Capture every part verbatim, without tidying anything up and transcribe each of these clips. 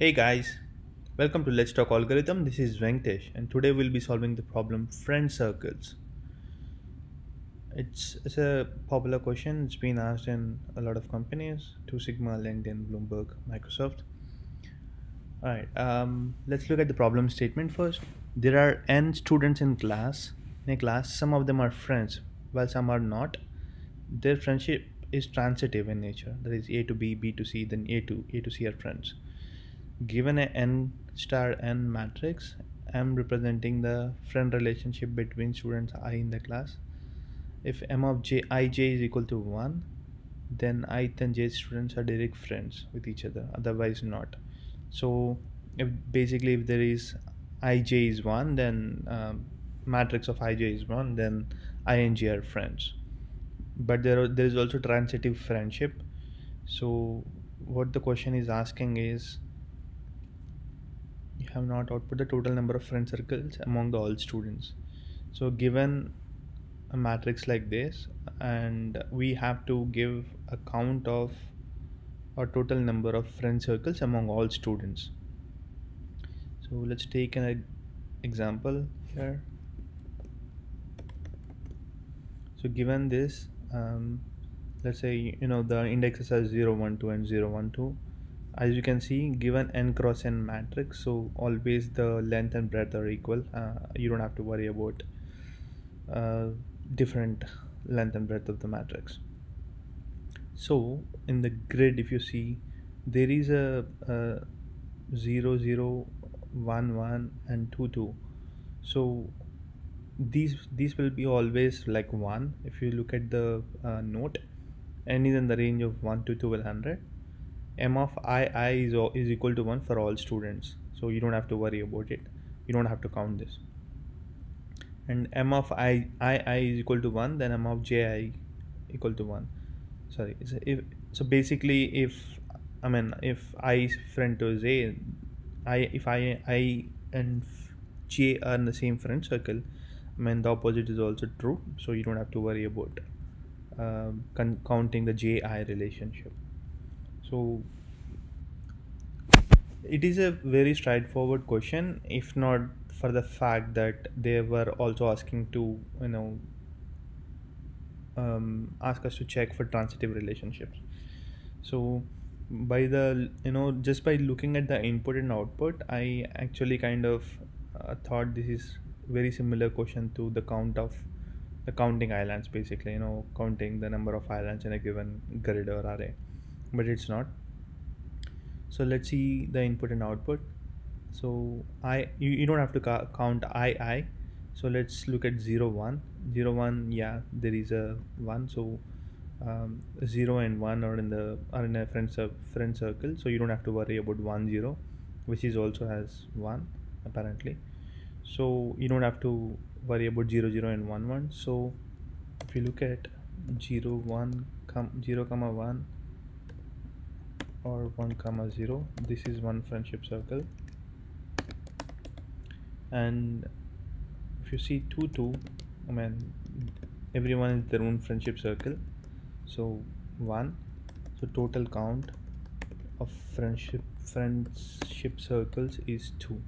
Hey guys, welcome to Let's Talk Algorithm. This is Venkatesh and today we'll be solving the problem friend circles. It's, it's a popular question. It's been asked in a lot of companies. Two Sigma, LinkedIn, Bloomberg, Microsoft. Alright, um, let's look at the problem statement first. There are n students in class. In a class, some of them are friends while some are not. Their friendship is transitive in nature. That is A to B, B to C, then A to A to C are friends. Given a n star n matrix, I am representing the friend relationship between students I in the class. If m of j ij is equal to one, then ith and j students are direct friends with each other, otherwise not. So if basically if there is ij is one, then um, matrix of ij is one, then I and j are friends. But there are, there is also transitive friendship. So what the question is asking is, have not output the total number of friend circles among the all students. So given a matrix like this, and we have to give a count of or total number of friend circles among all students. So let's take an example here. So given this, um, let's say, you know, the indexes are zero, one, two and zero, one, two. As you can see, given n cross n matrix, so always the length and breadth are equal. Uh, you don't have to worry about uh, different length and breadth of the matrix. So in the grid, if you see, there is a, a zero, zero, one, one and two, two. So these these will be always like one. If you look at the uh, note, n is in the range of one to two hundred. M of ii is, is equal to one for all students, so you don't have to worry about it. You don't have to count this. And m of I, ii is equal to one, then m of ji equal to one. Sorry, it's a, if, so basically if I mean if I is friend to j, I if I, I and j are in the same friend circle, I mean the opposite is also true, so you don't have to worry about uh, counting the ji relationship. So it is a very straightforward question, if not for the fact that they were also asking to, you know, um, ask us to check for transitive relationships. So by the, you know, just by looking at the input and output, I actually kind of uh, thought this is very similar question to the count of the counting islands, basically, you know, counting the number of islands in a given grid or array. But it's not. So let's see the input and output. So I you, you don't have to ca count ii. So let's look at zero, one, zero, one. Yeah, there is a one. So um, zero and one are in the are in a friend friend circle. So you don't have to worry about one, zero, which is also has one apparently. So you don't have to worry about zero, zero and one, one. So if you look at zero, one, zero, comma one. Or one comma zero, this is one friendship circle. And if you see two, two, I mean everyone is their own friendship circle, so one. So total count of friendship friendship circles is two.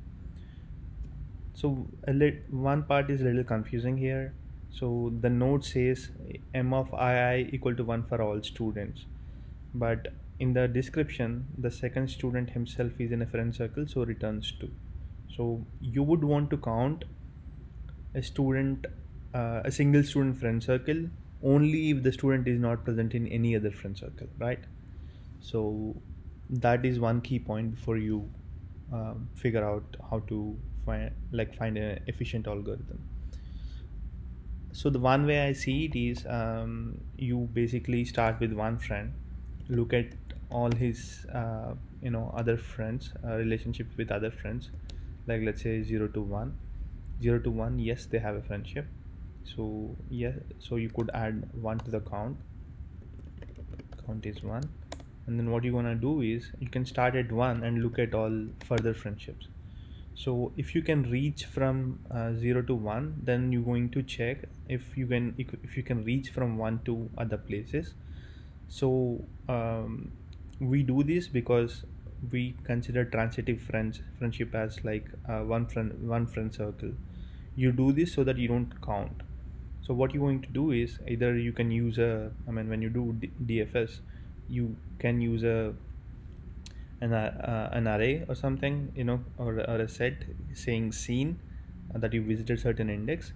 So a lit, one part is a little confusing here. So the note says m of ii equal to one for all students, but in the description, the second student himself is in a friend circle, so returns two. So you would want to count a student, uh, a single student friend circle only if the student is not present in any other friend circle, right? So that is one key point before you uh, figure out how to find like find an efficient algorithm. So the one way I see it is, um, you basically start with one friend, look at all his uh, you know other friends, uh, relationship with other friends, like let's say zero to one, zero to one. Yes, they have a friendship, so yeah, so you could add one to the count. Count is one, and then what you want to do is you can start at one and look at all further friendships. So if you can reach from uh, zero to one, then you're going to check if you can if you can reach from one to other places. So um, we do this because we consider transitive friends friendship as like uh, one friend one friend circle. You do this so that you don't count. So what you're going to do is either you can use a, I mean when you do D F S, you can use a an uh, an array or something, you know, or, or a set saying seen uh, that you visited certain index.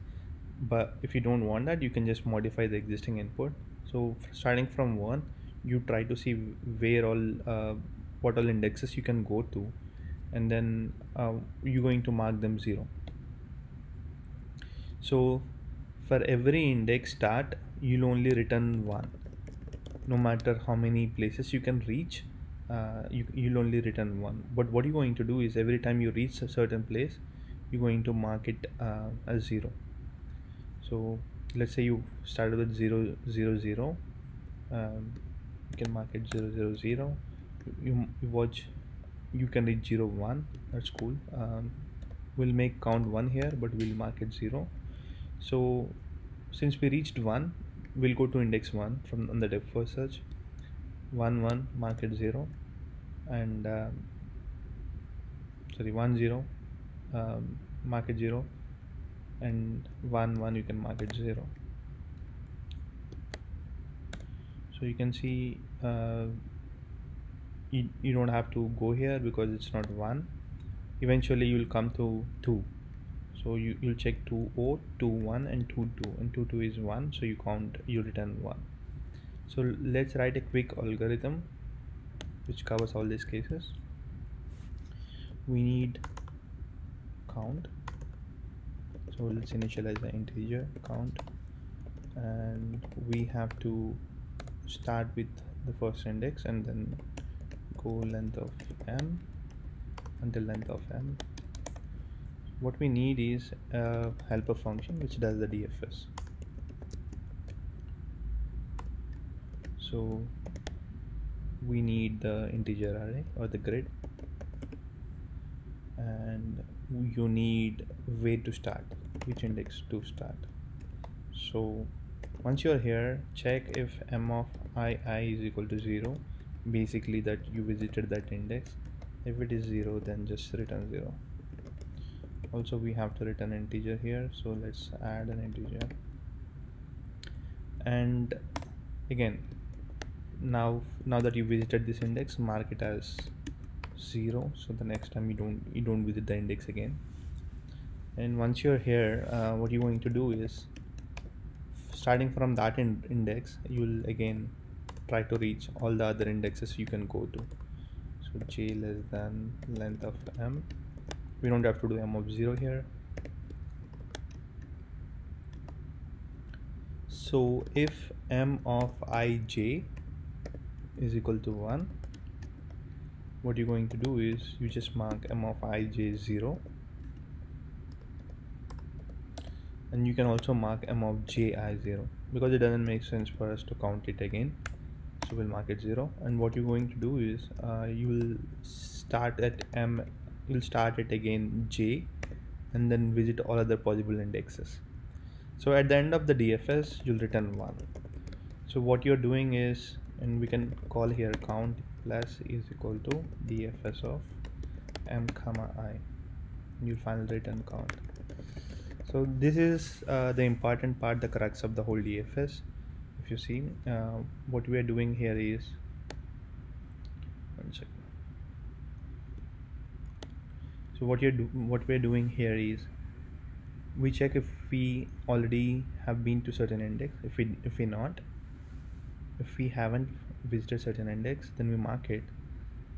But if you don't want that, you can just modify the existing input. So starting from one, you try to see where all uh, what all indexes you can go to, and then uh, you're going to mark them zero. So for every index start, you'll only return one. No matter how many places you can reach, uh, you, you'll only return one. But what you're going to do is every time you reach a certain place, you're going to mark it uh, as zero. So let's say you started with zero zero zero. Um, you can mark it zero zero zero. You, you watch. You can reach zero one. That's cool. Um, we'll make count one here, but we'll mark it zero. So since we reached one, we'll go to index one from on the depth first search. One one, mark it zero, and um, sorry one zero, um, mark it zero. And one one you can mark it zero. So you can see uh, you, you don't have to go here because it's not one. Eventually you will come to two. So you, you'll check two oh, two one and two two, and two two is one, so you count, you return one. So let's write a quick algorithm which covers all these cases. We need count. So let's initialize the integer count, and we have to start with the first index and then go length of m until length of m. What we need is a helper function which does the D F S. So we need the integer array or the grid, and you need where to start, which index to start. So once you're here, check if m of I I is equal to zero, basically that you visited that index. If it is zero, then just return zero. Also we have to return integer here, so let's add an integer. And again, now now that you visited this index, mark it as zero, so the next time you don't you don't visit the index again. And once you're here, uh, what you're going to do is starting from that in index, you'll again try to reach all the other indexes you can go to. So j less than length of m, we don't have to do m of zero here. So if m of I j is equal to one, what you're going to do is you just mark m of I j zero, and you can also mark m of j i zero, because it doesn't make sense for us to count it again, so we'll mark it zero. And what you're going to do is uh, you will start at m, you'll start at again j, and then visit all other possible indexes. So at the end of the D F S, you'll return one. So what you're doing is, and we can call here count plus is equal to D F S of m comma I, you find return count. So this is uh, the important part, the crux of the whole D F S. If you see uh, what we are doing here is, one second. So what you're do what we're doing here is we check if we already have been to certain index. If we if we not if we haven't visited certain index, then we mark it,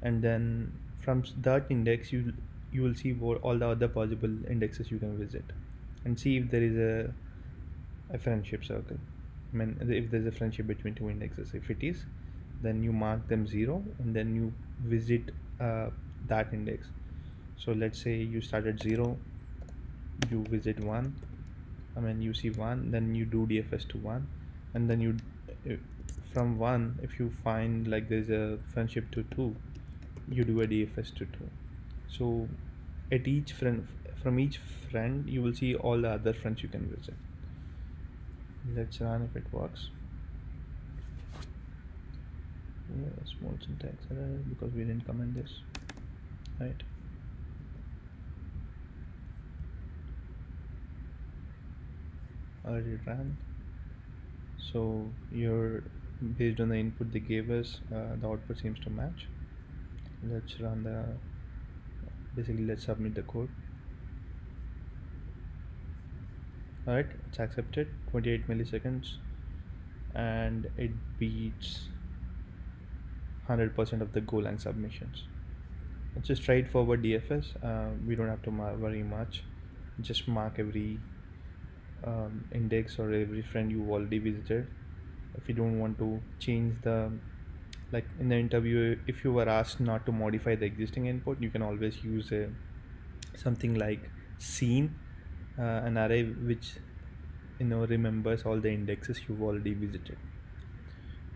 and then from that index you you will see all the other possible indexes you can visit, and see if there is a a friendship circle. I mean, if there's a friendship between two indexes. If it is, then you mark them zero, and then you visit uh, that index. So let's say you start at zero, you visit one, I mean you see one, then you do D F S to one, and then you uh, from one, if you find like there's a friendship to two, you do a D F S to two. So at each friend, from each friend, you will see all the other friends you can visit. Let's run if it works. yeah, small syntax error because we didn't comment this, right? Already ran. So your based on the input they gave us, uh, the output seems to match. Let's run the basically let's submit the code. Alright, it's accepted. Twenty-eight milliseconds, and it beats one hundred percent of the Golang submissions. It's a straightforward D F S. Uh, we don't have to worry much. Just mark every um, index or every friend you already visited. If you don't want to change the, like in the interview, if you were asked not to modify the existing input, you can always use a something like scene, uh, an array which you know remembers all the indexes you've already visited.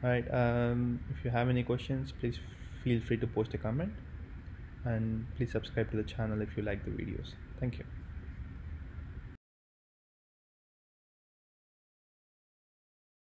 All right, um, if you have any questions, please feel free to post a comment, and please subscribe to the channel if you like the videos. Thank you.